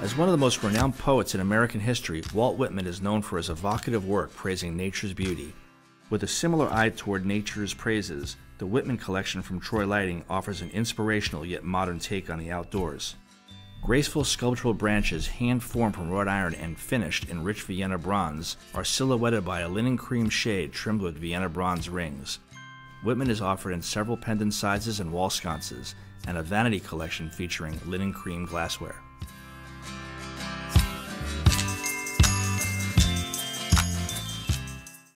As one of the most renowned poets in American history, Walt Whitman is known for his evocative work praising nature's beauty. With a similar eye toward nature's praises, the Whitman collection from Troy Lighting offers an inspirational yet modern take on the outdoors. Graceful sculptural branches, hand-formed from wrought iron and finished in rich Vienna bronze, are silhouetted by a linen cream shade trimmed with Vienna bronze rings. Whitman is offered in several pendant sizes and wall sconces, and a vanity collection featuring linen cream glassware.